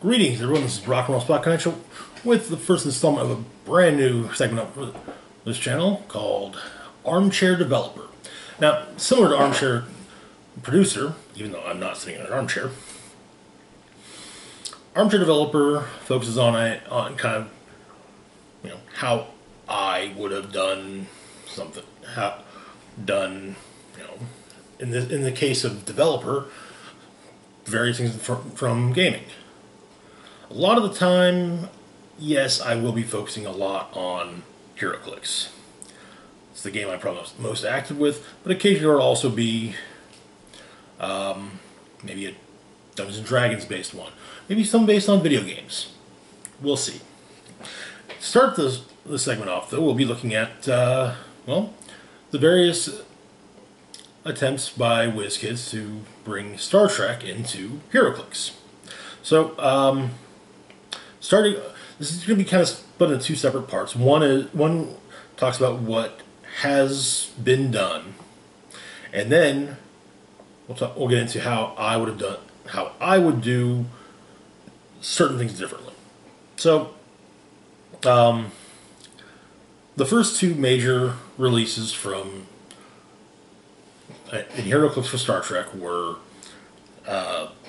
Greetings, everyone. This is Rock and Roll Spot Connection with the first installment of a brand new segment of this channel called Armchair Developer. Now, similar to Armchair Producer, even though I'm not sitting in an armchair, Armchair Developer focuses on kind of, you know, how I would have done something, you know, in the case of developer, various things from gaming. A lot of the time, yes, I will be focusing a lot on Heroclix. It's the game I'm probably most active with, but occasionally it'll also be maybe a Dungeons and Dragons based one. Maybe some based on video games. We'll see. To start this segment off, though, we'll be looking at, well, the various attempts by WizKids to bring Star Trek into Heroclix. So, starting, this is going to be kind of split into two separate parts. One talks about what has been done, and then we'll get into how I would have done, how I would do certain things differently. So, the first two major releases from in Heroclix for Star Trek were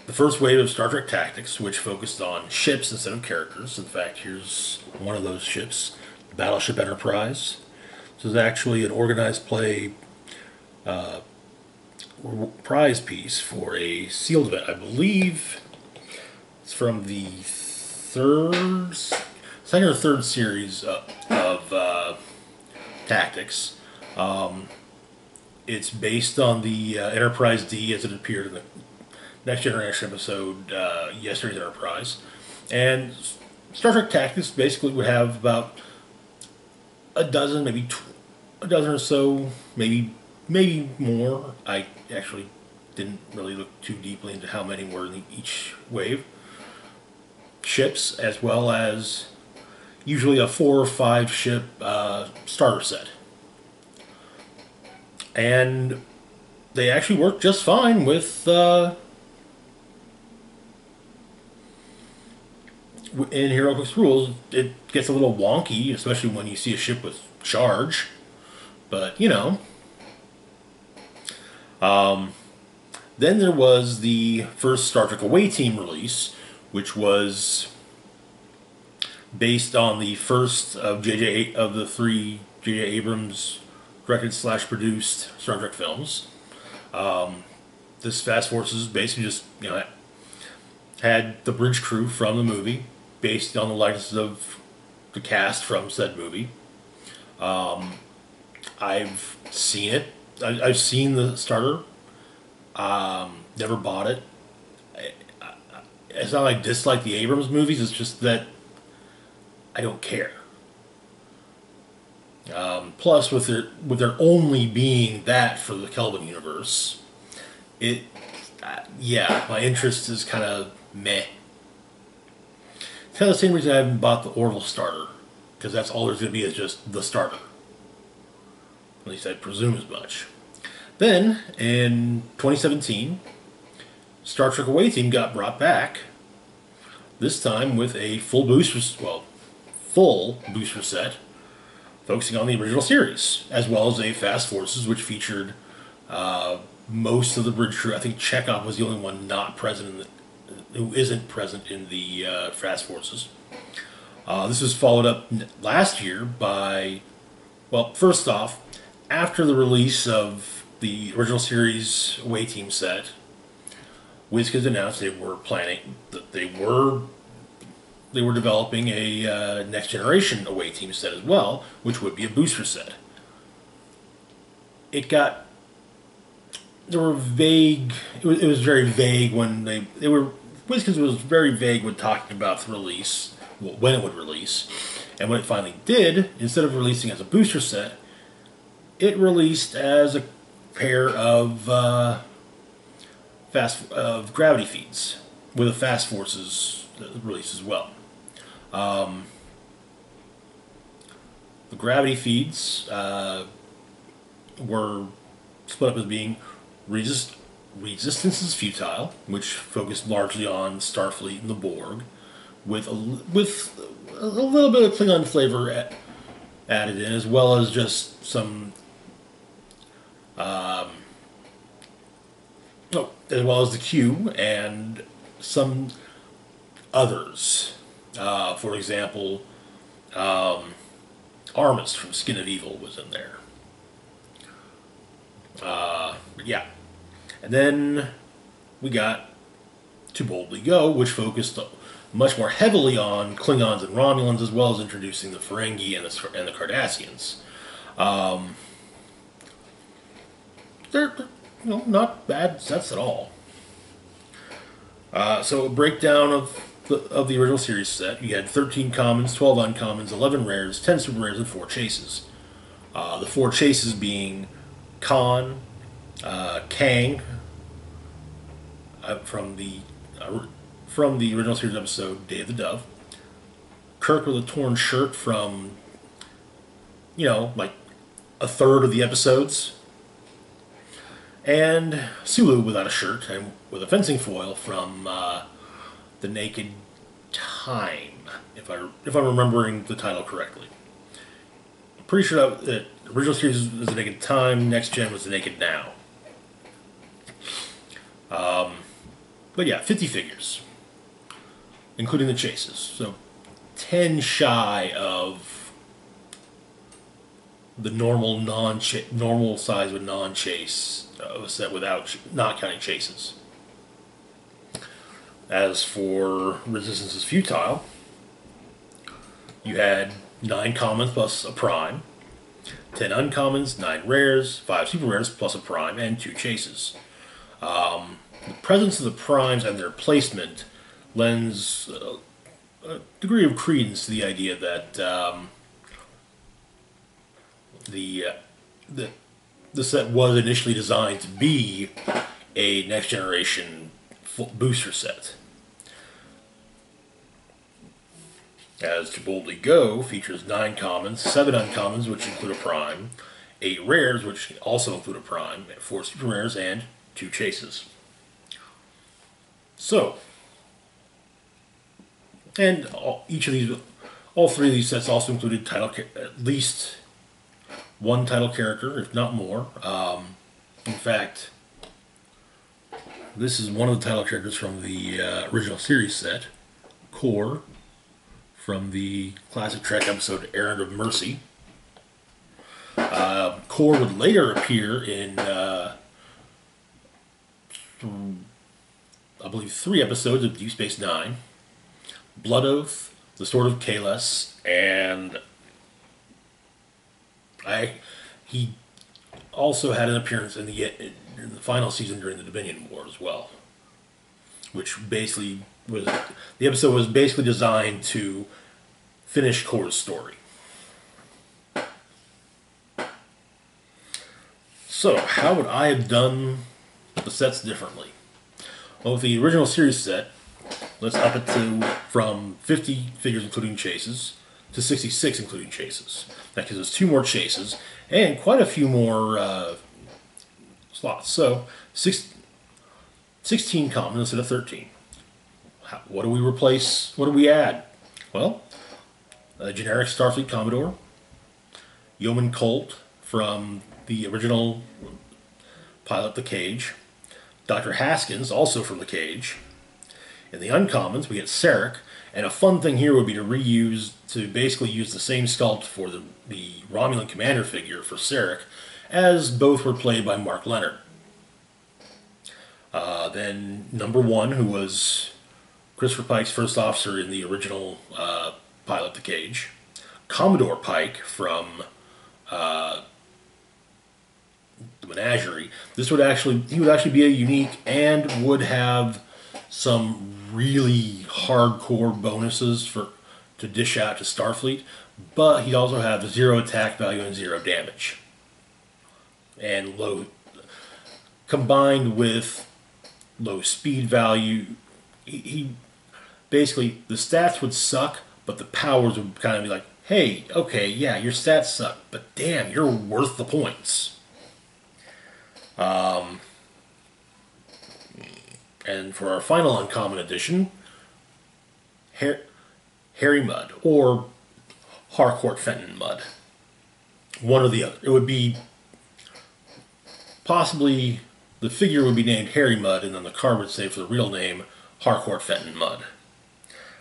the first wave of Star Trek Tactics, which focused on ships instead of characters. In fact, here's one of those ships, the Battleship Enterprise. This is actually an organized play prize piece for a sealed event. I believe it's from the second or third series of Tactics. It's based on the Enterprise D as it appeared in the Next Generation episode, Yesterday's Enterprise. And Star Trek Tactics basically would have about a dozen, maybe a dozen or so, maybe more. I actually didn't really look too deeply into how many were in each wave. Ships, as well as usually a 4 or 5 ship starter set. And they actually worked just fine with in Heroclix rules. It gets a little wonky, especially when you see a ship with charge, but you know. Then there was the first Star Trek Away Team release, which was based on the first of the three J.J. Abrams directed / produced Star Trek films. This Fast Forces basically just, you know, had the bridge crew from the movie, based on the likenesses of the cast from said movie. I've seen it. I've seen the starter. Never bought it. It's not like I dislike the Abrams movies. It's just that I don't care. Plus, with there only being that for the Kelvin universe, it yeah, my interest is kind of meh. It's kind of the same reason I haven't bought the Orville starter, because that's all there's going to be is just the starter. At least I presume as much. Then, in 2017, Star Trek Away Team got brought back, this time with a full booster set, focusing on the original series, as well as a Fast Forces, which featured most of the bridge crew. I think Chekhov was the only one not present who isn't present in the Fast Forces. This was followed up last year by, well, first off, after the release of the original series Away Team set, WizKids announced they were planning that they were developing a Next Generation Away Team set as well, which would be a booster set. It got. There were vague. It was very vague when they were. WizKids was very vague when talking about the release, when it would release, and when it finally did, instead of releasing as a booster set, it released as a pair of gravity feeds with a Fast Forces release as well. The gravity feeds were split up as being Resistance is Futile, which focused largely on Starfleet and the Borg, with a little bit of Klingon flavor added in, as well as just some, as well as the Q and some others. For example, Armist from Skin of Evil was in there. Yeah. And then we got To Boldly Go, which focused much more heavily on Klingons and Romulans, as well as introducing the Ferengi and the Cardassians. They're not bad sets at all. So a breakdown of the original series set. You had 13 commons, 12 uncommons, 11 rares, 10 super rares, and 4 chases. The 4 chases being Khan, Kang from the original series episode Day of the Dove, Kirk with a torn shirt from like a third of the episodes, and Sulu without a shirt and with a fencing foil from The Naked Time, if I'm remembering the title correctly. I'm pretty sure that original series was The Naked Time, Next Gen was The Naked Now. But yeah, 50 figures, including the chases. So 10 shy of the normal normal size of a non-chase set without not counting chases. As for Resistance is Futile, you had 9 commons plus a prime, 10 uncommons, 9 rares, 5 super rares plus a prime, and 2 chases. The presence of the primes and their placement lends a degree of credence to the idea that the set was initially designed to be a Next Generation booster set. As To Boldly Go features 9 commons, 7 uncommons, which include a prime, 8 rares, which also include a prime, 4 super rares, and 2 chases. So, and all three of these sets also included at least one title character, if not more. In fact, this is one of the title characters from the original series set, Kor, from the classic Trek episode Errand of Mercy. Kor would later appear in, I believe, 3 episodes of Deep Space Nine, Blood Oath, The Sword of Kahless, and he also had an appearance in the final season during the Dominion War as well, which basically was, the episode was basically designed to finish Kor's story. So, how would I have done the sets differently? Well, with the original series set, let's up it from 50 figures including chases to 66 including chases. That gives us 2 more chases and quite a few more slots. So, 16 common instead of 13. What do we replace? What do we add? Well, a generic Starfleet Commodore, Yeoman Colt from the original pilot, The Cage, Dr. Haskins, also from The Cage. In the uncommons, we get Sarek, and a fun thing here would be to basically use the same sculpt for the Romulan commander figure for Sarek, as both were played by Mark Leonard. Then Number One, who was Christopher Pike's first officer in the original pilot, The Cage. Commodore Pike from the Menagerie. This would actually, he would actually be a unique and would have some really hardcore bonuses to dish out to Starfleet, but he'd also have 0 attack value and 0 damage. And low, combined with low speed value, he basically, the stats would suck, but the powers would kind of be like, hey, okay, yeah, your stats suck, but damn, you're worth the points. And for our final uncommon edition, Harry Mudd, or Harcourt Fenton Mudd. One or the other. It would be possibly the figure would be named Harry Mudd, and then the card would say for the real name Harcourt Fenton Mudd.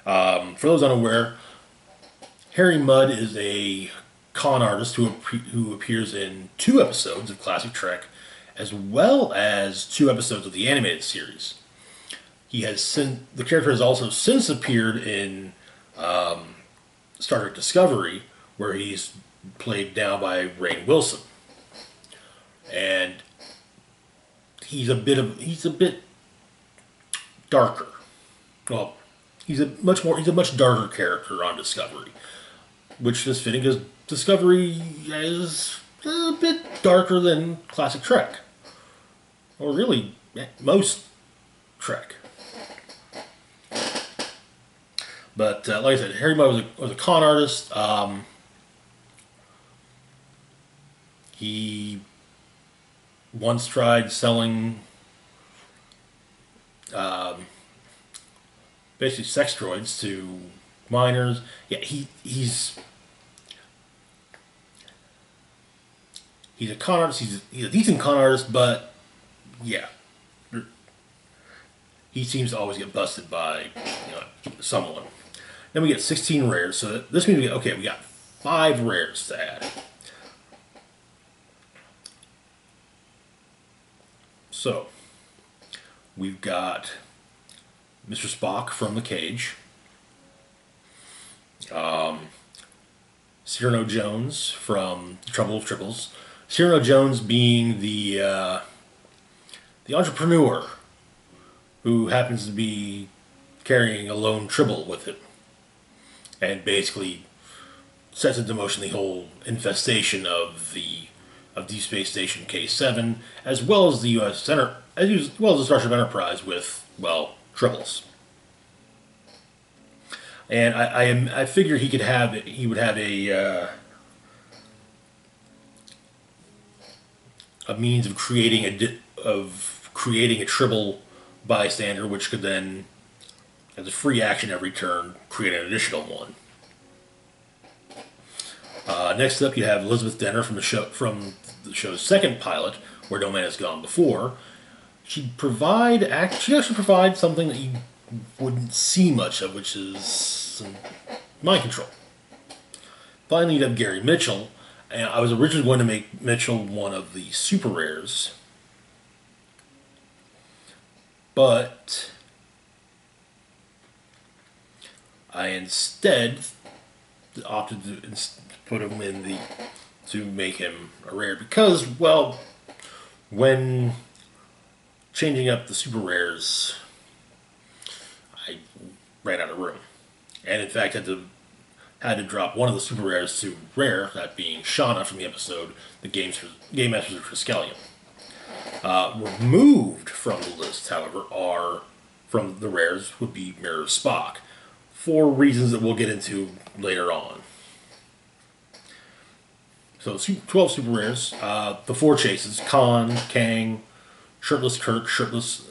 For those unaware, Harry Mudd is a con artist who appears in 2 episodes of Classic Trek, as well as 2 episodes of the animated series. The character has also since appeared in Star Trek Discovery, where he's played now by Rain Wilson, and he's a bit darker. Well, he's a much darker character on Discovery, which is fitting because Discovery is a bit darker than Classic Trek, or really most Trek. But like I said, Harry Mudd was a con artist. He once tried selling basically sex droids to minors. Yeah, he's a con artist. He's a decent con artist, but yeah, he seems to always get busted by someone. Then we get 16 rares, so this means we got 5 rares to add. So, we've got Mr. Spock from The Cage, Cyrano Jones from The Trouble with Tribbles. Cyrano Jones being the entrepreneur who happens to be carrying a lone Tribble with him, and basically sets into motion the whole infestation of Deep Space Station K7, as well as the as well as the Starship Enterprise with, well, Tribbles. And I figured he would have a means of creating a Tribble bystander, which could then, as a free action every turn, create an additional one. Next up, you have Elizabeth Denner from the show's second pilot, Where No Man Has Gone Before. She actually provides something that you wouldn't see much of, which is some mind control. Finally, you have Gary Mitchell, and I was originally going to make Mitchell one of the super rares, but I instead opted to put him to make him a rare because, well, when changing up the super rares, I ran out of room, and in fact had to drop one of the super rares to rare, that being Shauna from the episode The Game Masters of Triskelion. Removed from the list, however, from the rares would be Mirror Spock, for reasons that we'll get into later on. So 12 super rares, the 4 chases, Khan, Kang, Shirtless Kirk, Shirtless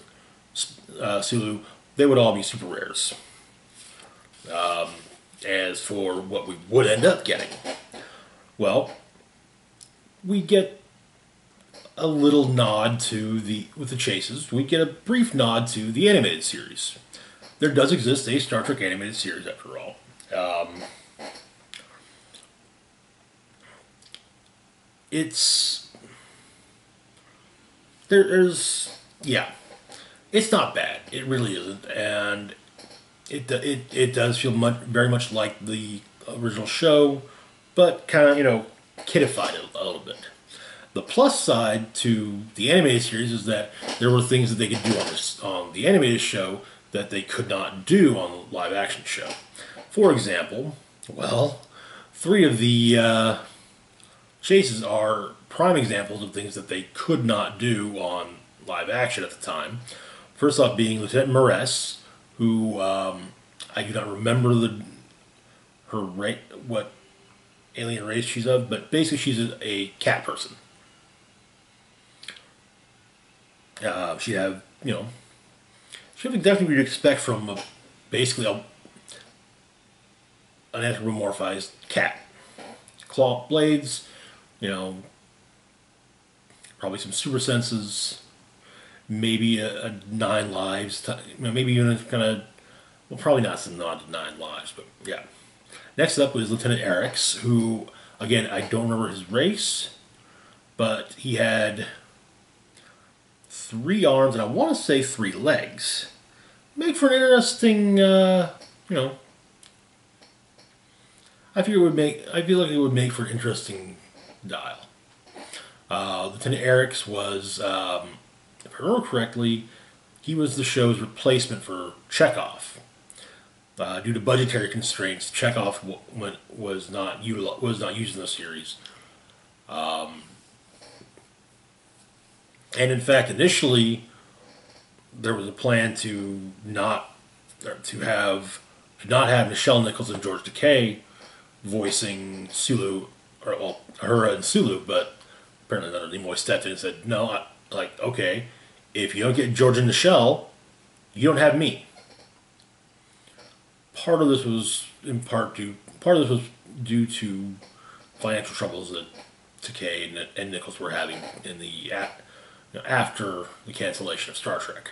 Sulu, they would all be super rares. As for what we would end up getting, well, we get a little nod with the chases, we get a brief nod to the animated series. There does exist a Star Trek animated series, after all. It's not bad. It really isn't, and it does feel very much like the original show, but kind of kiddified it a little bit. The plus side to the animated series is that there were things that they could do on the animated show that they could not do on the live action show. For example, well, 3 of the chases are prime examples of things that they could not do on live action at the time. First off being Lieutenant Maress, who I do not remember what alien race she's of, but basically she's a cat person. She'd have Something definitely you'd expect from basically an anthropomorphized cat. Claw blades, you know, probably some super senses, maybe a 9 lives, maybe even a kind of, well, probably not some nod to 9 lives, but yeah. Next up was Lieutenant Eric's, who, again, I don't remember his race, but he had 3 arms and I want to say 3 legs. Make for an interesting, you know, I feel like it would make for an interesting dial. Lieutenant Eric's was, if I remember correctly, he was the show's replacement for Chekhov. Due to budgetary constraints, Chekhov was not used in the series. And in fact, initially, there was a plan to not have Nichelle Nichols and George Takei voicing Sulu, or well, Uhura and Sulu, but apparently Nimoy stepped in and said, "No, like okay, if you don't get George and Nichelle, you don't have me." Part of this was due to financial troubles that Takei and Nichols were having in the after the cancellation of Star Trek.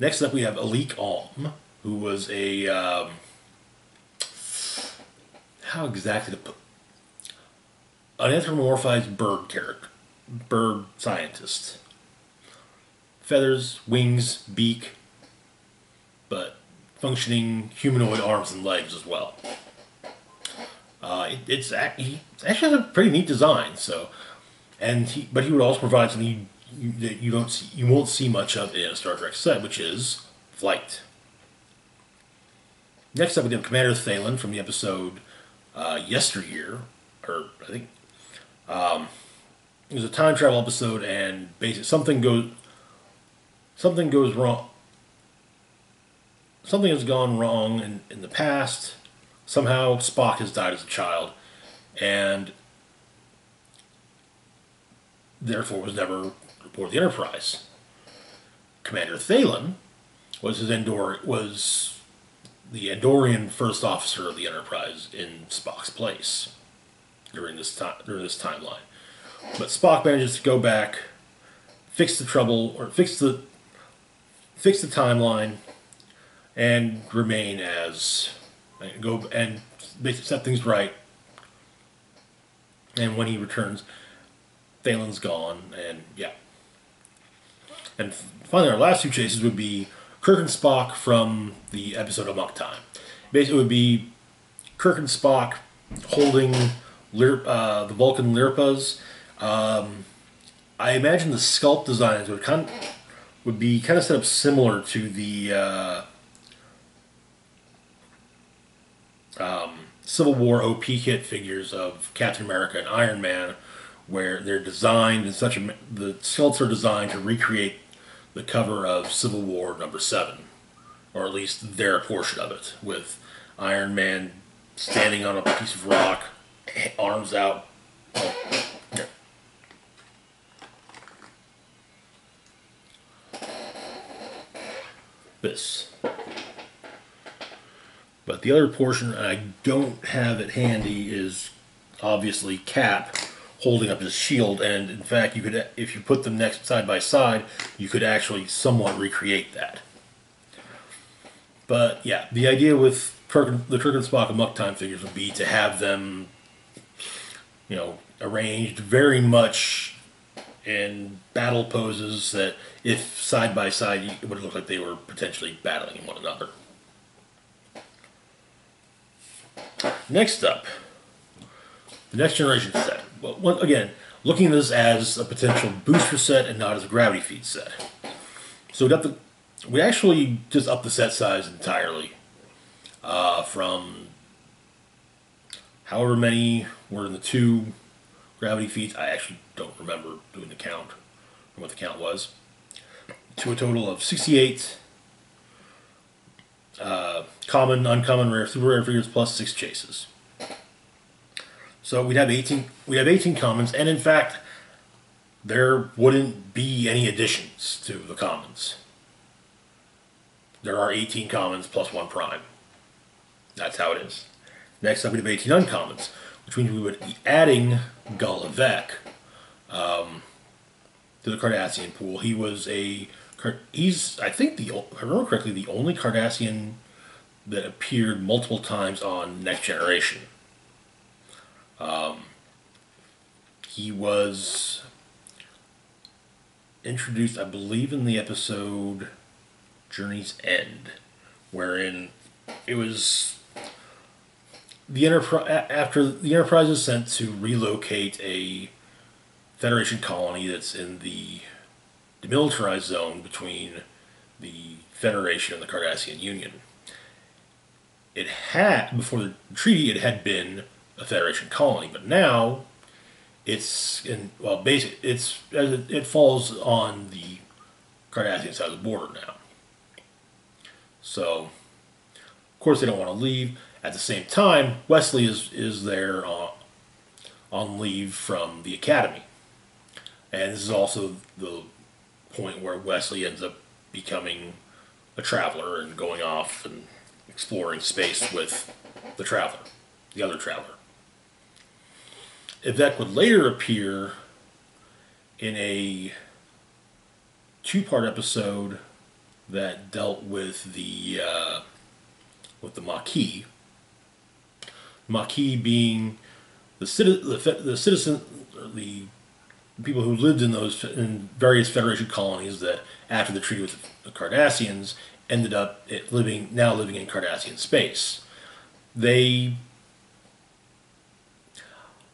Next up, we have Alik Alm, who was a how exactly to put an anthropomorphized bird character, bird scientist, feathers, wings, beak, but functioning humanoid arms and legs as well. It actually has a pretty neat design. So. But he would also provide something you won't see much of in a Star Trek set, which is flight. Next up, we have Commander Thalen from the episode Yesteryear, or I think it was a time travel episode, and basically something goes wrong. Something has gone wrong in the past. Somehow Spock has died as a child, and therefore was never aboard the Enterprise. Commander Thalen was the Andorian first officer of the Enterprise in Spock's place during this timeline. But Spock manages to go back, fix the timeline, and remain as and basically set things right. And when he returns, Thalen's gone, and yeah. And finally, our last 2 chases would be Kirk and Spock from the episode Amok Time. Basically, it would be Kirk and Spock holding the Vulcan Lirpas. I imagine the sculpt designs would be kind of set up similar to the Civil War OP kit figures of Captain America and Iron Man, where they're designed in such a... The sculpts are designed to recreate the cover of Civil War #7. Or at least their portion of it, with Iron Man standing on a piece of rock, arms out. This. But the other portion I don't have it handy is obviously Cap holding up his shield, and in fact, you could, if you put them next side by side, you could actually somewhat recreate that. But yeah, the idea with the Kirk and Spock Amok Time figures would be to have them, you know, arranged very much in battle poses that, if side by side, it would look like they were potentially battling one another. Next up, the Next Generation set. Well, again, looking at this as a potential booster set and not as a gravity feed set. So we actually just upped the set size entirely from however many were in the 2 gravity feeds. I actually don't remember doing the count or what the count was, to a total of 68 common, uncommon, rare, super rare figures plus 6 chases. So we'd have 18. We have 18 commons, and in fact, there wouldn't be any additions to the commons. there are 18 commons plus 1 prime. That's how it is. Next up, we have 18 uncommons, which means we would be adding Gullivec to the Cardassian pool. He was a... He's, I think, if I remember correctly, the only Cardassian that appeared multiple times on Next Generation. He was introduced, I believe, in the episode Journey's End, wherein it was the Enterprise, after the Enterprise is sent to relocate a Federation colony that's in the demilitarized zone between the Federation and the Cardassian Union. It had, before the treaty, it had been a Federation colony, but now it's in, well, basically it's, it falls on the Cardassian side of the border now. So, of course, they don't want to leave. At the same time, Wesley is there on leave from the academy, and this is also the point where Wesley ends up becoming a traveler and going off and exploring space with the traveler, the other traveler. Yvette would later appear in a two-part episode that dealt with the Maquis. Maquis being the people who lived in those various Federation colonies that, after the treaty with the Cardassians, ended up now living in Cardassian space. The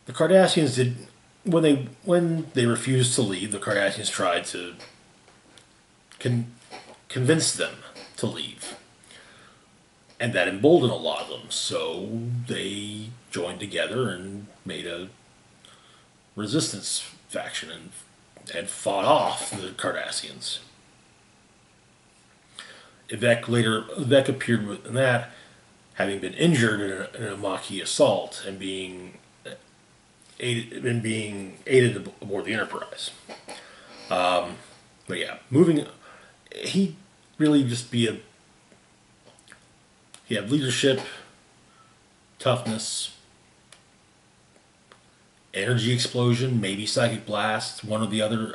Cardassians did, when they refused to leave, the Cardassians tried to convince them to leave, and that emboldened a lot of them. So they joined together and made a resistance faction and fought off the Cardassians. Yvette appeared in that, having been injured in a Maquis assault and being aided aboard the Enterprise. But yeah, he'd really just be he had leadership, toughness, energy explosion, maybe psychic blast, one or the other.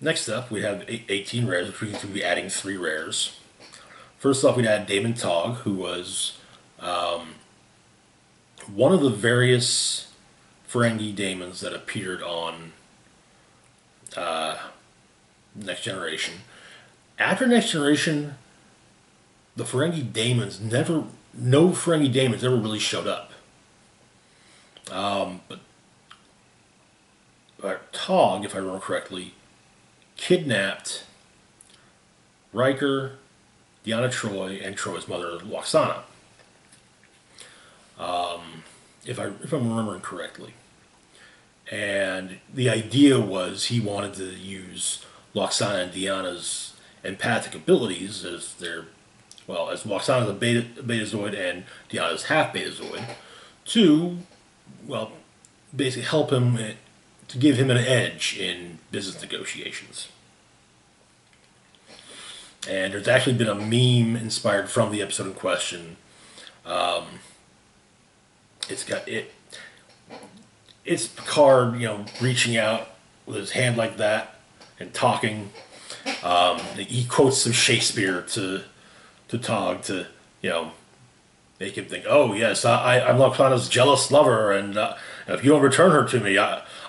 Next up, we have 18 rares, which we can be adding 3 rares. First off, we'd add Damon Togg, who was one of the various Ferengi daemons that appeared on Next Generation. After Next Generation, the Ferengi daemons no Ferengi daemons ever really showed up. But Togg, if I remember correctly, kidnapped Riker, Deanna Troi, and Troi's mother, Loxana, if I'm remembering correctly. And the idea was he wanted to use Loxana and Deanna's empathic abilities as as Loxana's a Betazoid and Deanna's half Betazoid, to, basically help him, to give him an edge in business negotiations. And there's actually been a meme inspired from the episode in question. It's Picard, reaching out with his hand like that and talking. He quotes some Shakespeare to Togg to, make him think, "Oh yes, I'm Loxana's jealous lover, and if you don't return her to me,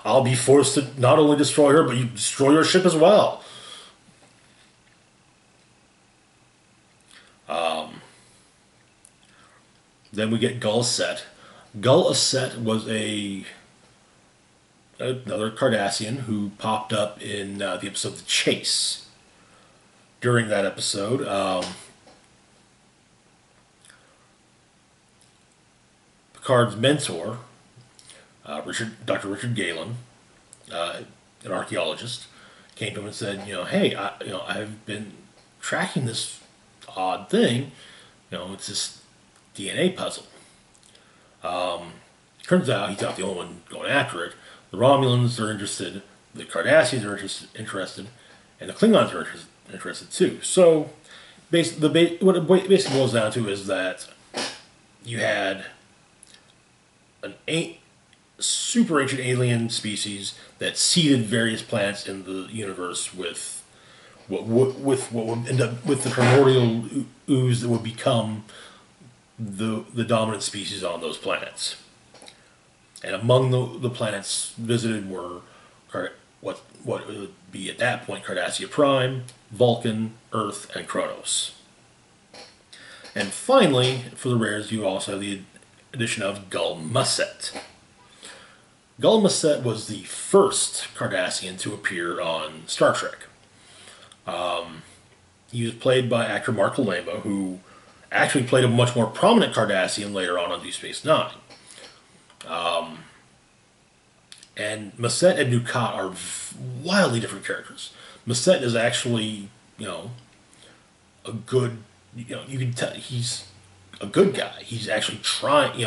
I'll be forced to not only destroy her, but you destroy your ship as well." Then we get Gul Set. Gul Set was another Cardassian who popped up in the episode The Chase. During that episode, Picard's mentor, Dr. Richard Galen, an archaeologist, came to him and said, "Hey, I've been tracking this odd thing. It's this DNA puzzle." Turns out he's not the only one going after it. The Romulans are interested, the Cardassians are interested, and the Klingons are interested too. So what it basically boils down to is that you had an super ancient alien species that seeded various planets in the universe with what would end up with the primordial ooze that would become the dominant species on those planets. And among the planets visited were what would be at that point Cardassia Prime, Vulcan, Earth, and Kronos. And finally, for the rares, you also have the addition of Gulmaset. Gulmaset was the first Cardassian to appear on Star Trek. He was played by actor Mark Lambo, who actually played a much more prominent Cardassian later on Deep Space Nine. And Masset and Nukat are wildly different characters. Masset is actually, a good, you can tell he's a good guy. He's actually trying,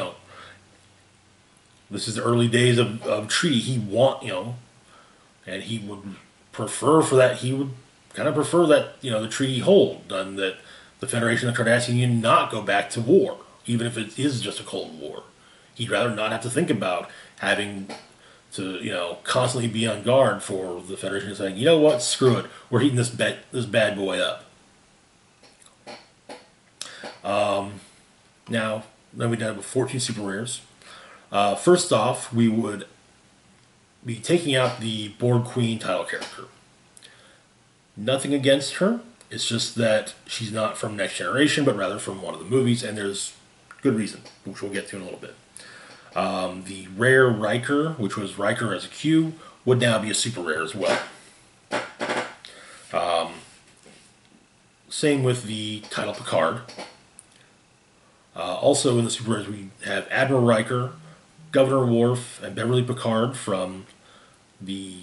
this is the early days of Treaty. He and he would prefer for that, he would kind of prefer that, the Treaty hold, and that the Federation of the Cardassian Union not go back to war, even if it is just a Cold War. He'd rather not have to think about having to, constantly be on guard for the Federation saying, you know what, screw it, we're heating this bad boy up. Now we've done it with 14 super rares. First off, we would be taking out the Borg Queen title character. Nothing against her, it's just that she's not from Next Generation, but rather from one of the movies, and there's good reason, which we'll get to in a little bit. The rare Riker, which was Riker as a Q, would now be a super rare as well. Same with the title Picard. Also in the super rares we have Admiral Riker, Governor Worf, and Beverly Picard from the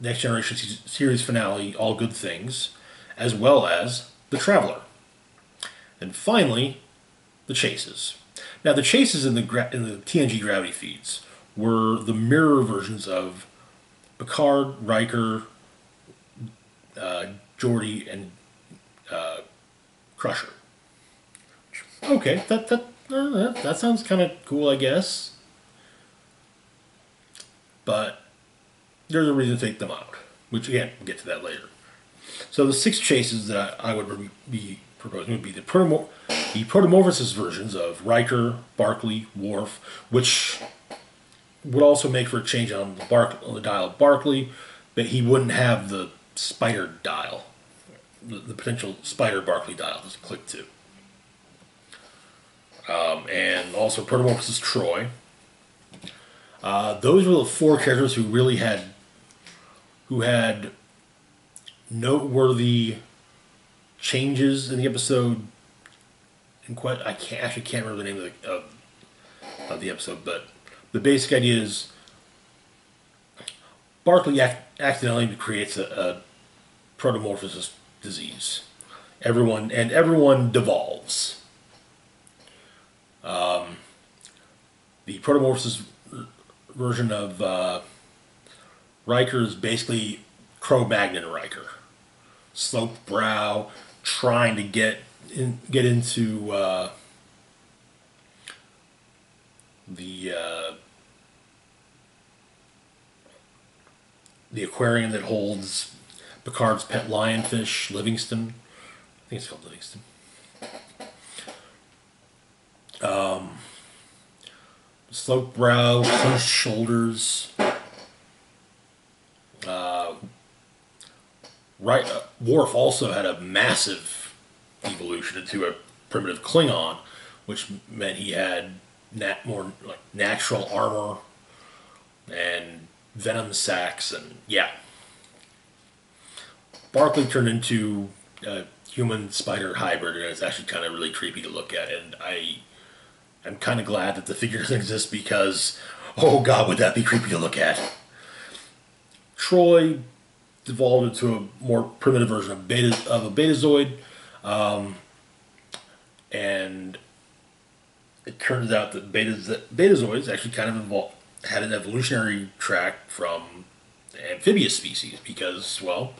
Next Generation series finale, All Good Things, as well as the Traveler. And finally, the Chases. Now, the Chases in the TNG Gravity feeds were the Mirror versions of Picard, Riker, Geordi, and Crusher. Okay, that sounds kind of cool, I guess. But there's a reason to take them out, which, again, we'll get to that later. So the 6 Chases that I would be proposing would be the Protomorphosis versions of Riker, Barclay, Worf, which would also make for a change on the dial of Barclay, but he wouldn't have the spider dial, the potential spider Barclay dial to click to. And also Protomorphosis Troy. Those were the 4 characters who really had noteworthy changes in the episode. And I actually can't remember the name of the episode, but the basic idea is Barclay accidentally creates a protomorphosis disease. Everyone devolves. The protomorphosis version of Riker is basically Cro-Magnon Riker, sloped brow, trying to get into the aquarium that holds Picard's pet lionfish, Livingston. I think it's called Livingston. Sloped brow, hunched shoulders. Worf also had a massive evolution into a primitive Klingon, which meant he had more like natural armor and venom sacs, and yeah. Barclay turned into a human spider hybrid, and it's actually kind of really creepy to look at, and I'm kind of glad that the figure doesn't exist, because, oh god, would that be creepy to look at. Troy devolved into a more primitive version of a Betazoid, and it turns out that Betazoids actually kind of had an evolutionary track from amphibious species because, well,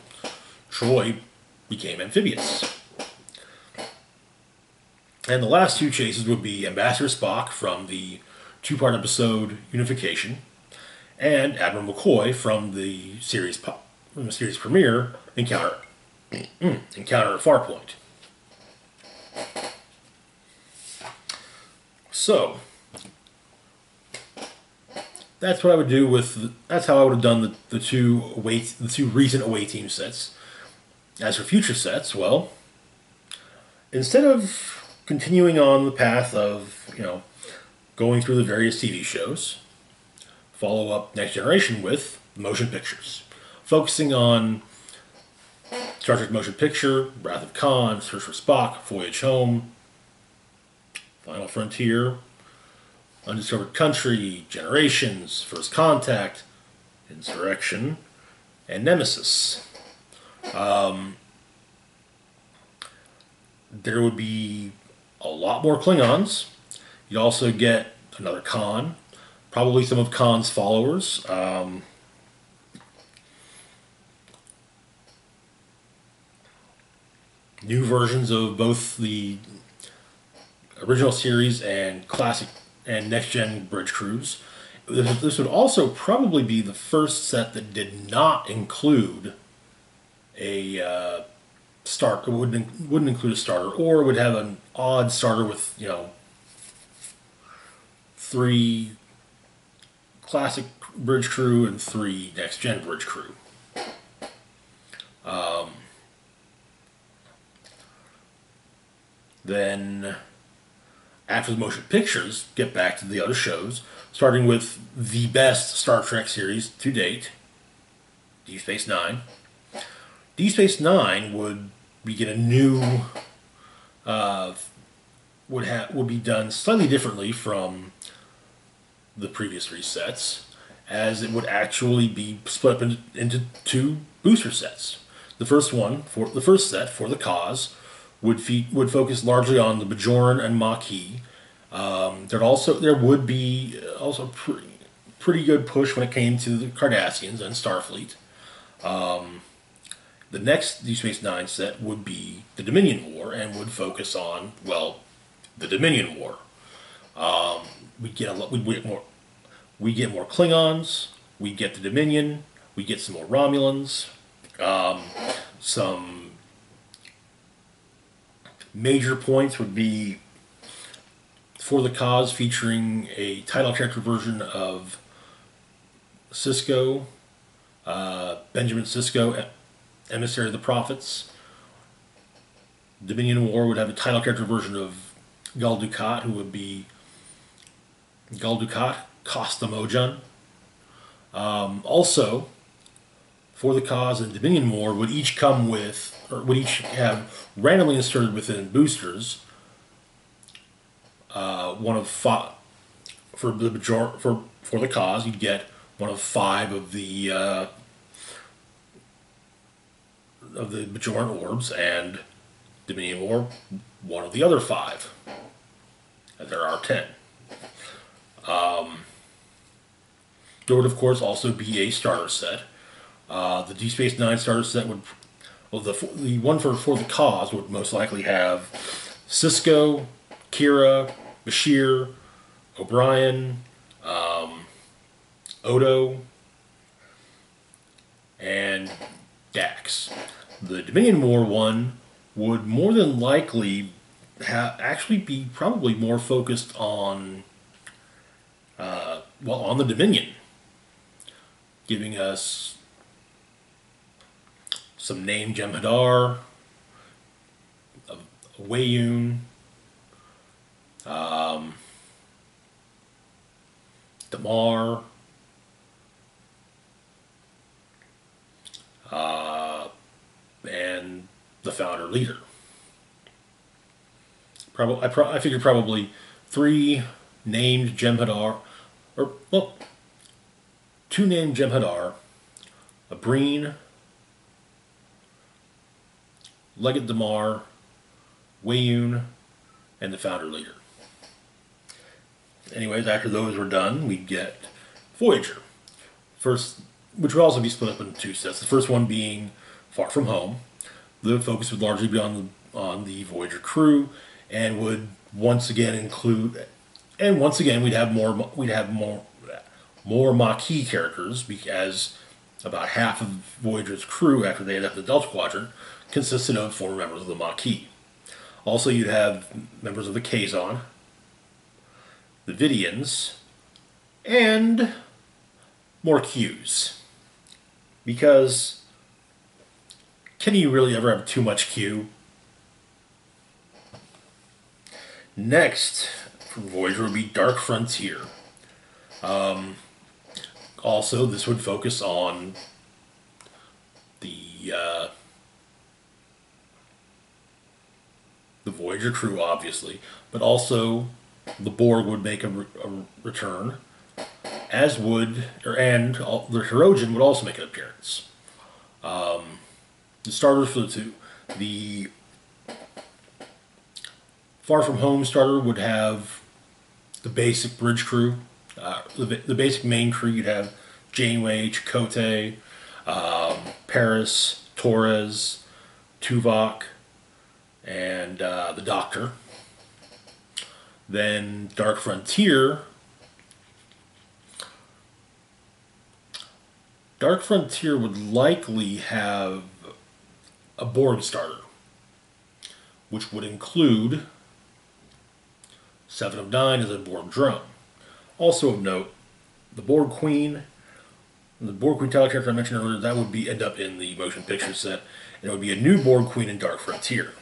Troy became amphibious. And the last two chases would be Ambassador Spock from the two-part episode Unification and Admiral McCoy from the series premiere Encounter at Farpoint. So that's what I would do with. That's how I would have done the two recent away team sets. As for future sets, well, instead of continuing on the path of, you know, going through the various TV shows, follow up Next Generation with motion pictures, focusing on Star Trek Motion Picture, Wrath of Khan, Search for Spock, Voyage Home, Final Frontier, Undiscovered Country, Generations, First Contact, Insurrection, and Nemesis. There would be a lot more Klingons. You'd also get another Khan, probably some of Khan's followers. New versions of both the original series and classic and next-gen bridge crews. This would also probably be the first set that did not include a starter, wouldn't include a starter, or would have an odd starter with, you know, three classic bridge crew and three next-gen bridge crew. Then, after the motion pictures, get back to the other shows, starting with the best Star Trek series to date, Deep Space Nine. Deep Space Nine would be done slightly differently from the previous three sets, as it would actually be split up into two booster sets. The first one, For the Cause, would focus largely on the Bajoran and Maquis. There would be also pretty good push when it came to the Cardassians and Starfleet. The next Deep Space Nine set would be the Dominion War and would focus on, well, the Dominion War. We get more Klingons. We get the Dominion. We get some more Romulans. Some major points would be For the Cause featuring a title character version of Sisko, Benjamin Sisko, Emissary of the Prophets. Dominion War would have a title character version of Gul Dukat, who would be Gul Dukat, Costa Mojun. Also, For the Cause and Dominion War would each come with, or would each have randomly inserted within boosters, one of five. For the Cause, you'd get one of five of the Bajoran orbs, and Dominion War, one of the other five. And there are 10. There would, of course, also be a starter set. The Deep Space Nine starter set would, well, the one for the Cause would most likely have Sisko, Kira, Bashir, O'Brien, Odo, and Dax. The Dominion War one would more than likely actually be probably more focused on, on the Dominion, giving us some name Jem'Hadar, Weyun, Damar, and the founder leader. I figure probably three named Jem'Hadar, two named Jem'Hadar, a Breen, Legate Damar, Weyun, and the founder leader. Anyways, after those were done, we'd get Voyager. First, which would also be split up into two sets. The first one being Far From Home. The focus would largely be on the Voyager crew, and would once again include, and once again we'd have more Maquis characters, because about half of Voyager's crew after they had left the Delta Quadrant consisted of former members of the Maquis. Also, you'd have members of the Kazon, the Vidians, and more Qs. Because can you really ever have too much Q? Next from Voyager would be Dark Frontier. Also, this would focus on the Voyager crew, obviously, but also the Borg would make a return, as would, and the Hirogen would also make an appearance. The starters for the two, the Far From Home starter would have the basic bridge crew, the basic main crew. You'd have Janeway, Chakotay, Paris, Torres, Tuvok, and the Doctor. Then Dark Frontier. Dark Frontier would likely have a Borg starter, which would include 7 of 9 as a Borg drone. Also of note, the Borg Queen title character I mentioned earlier, that would be end up in the motion picture set, and it would be a new Borg Queen in Dark Frontier.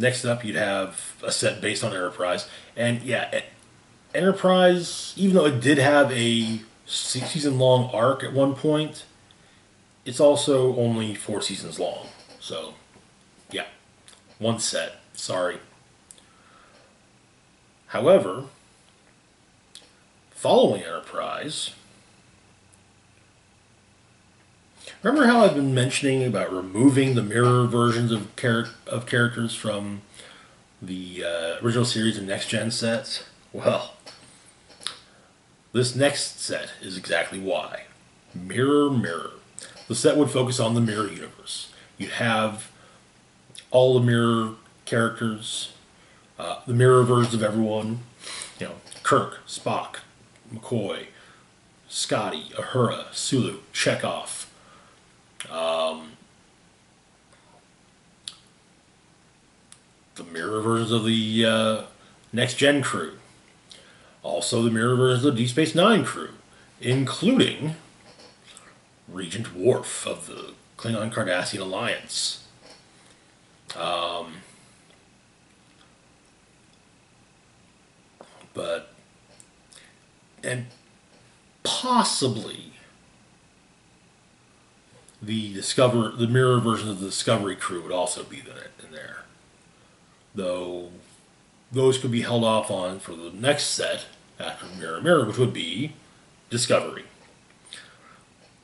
Next up, you'd have a set based on Enterprise. And yeah, Enterprise, even though it did have a season-long arc at one point, it's also only 4 seasons long. So, yeah, one set. Sorry. However, following Enterprise, remember how I've been mentioning about removing the mirror versions of characters from the original series and next-gen sets? Well, this next set is exactly why. Mirror, Mirror. The set would focus on the Mirror universe. You'd have all the Mirror characters, the Mirror versions of everyone. You know, Kirk, Spock, McCoy, Scotty, Uhura, Sulu, Chekhov. The Mirror versions of the Next Gen crew, also the Mirror versions of the Deep Space Nine crew, including Regent Worf of the Klingon-Cardassian Alliance. But and possibly the Mirror version of the Discovery crew would also be in there, though those could be held off on for the next set after Mirror Mirror, which would be Discovery.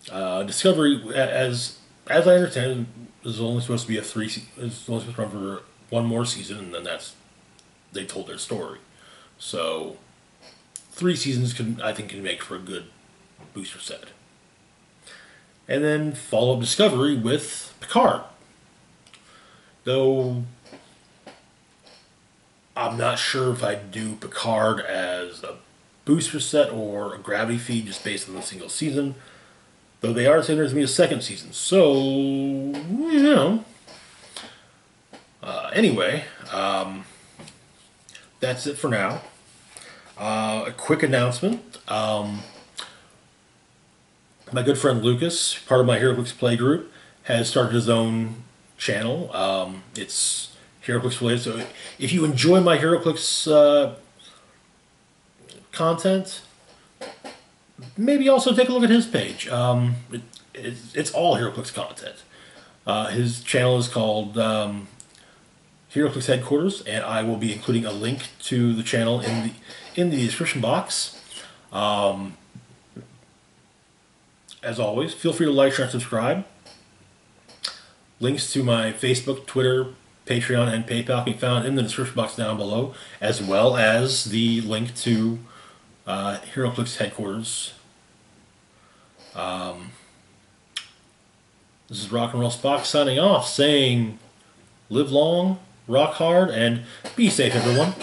Discovery, as I understand, is only supposed to be is only supposed to run for one more season, and then they told their story. So 3 seasons I think can make for a good booster set. And then follow up Discovery with Picard. Though I'm not sure if I'd do Picard as a booster set or a gravity feed just based on the single season. Though they are saying there's going to be a second season. So, you know. Anyway, that's it for now. A quick announcement. My good friend Lucas, part of my Heroclix playgroup, has started his own channel. It's Heroclix related, so if you enjoy my Heroclix content, maybe also take a look at his page. It's all Heroclix content. His channel is called Heroclix Headquarters, and I will be including a link to the channel in the description box. As always, feel free to like, share, and subscribe. Links to my Facebook, Twitter, Patreon and PayPal can be found in the description box down below, as well as the link to Heroclix Headquarters. This is Rock and Roll Spock signing off, saying live long, rock hard, and be safe, everyone.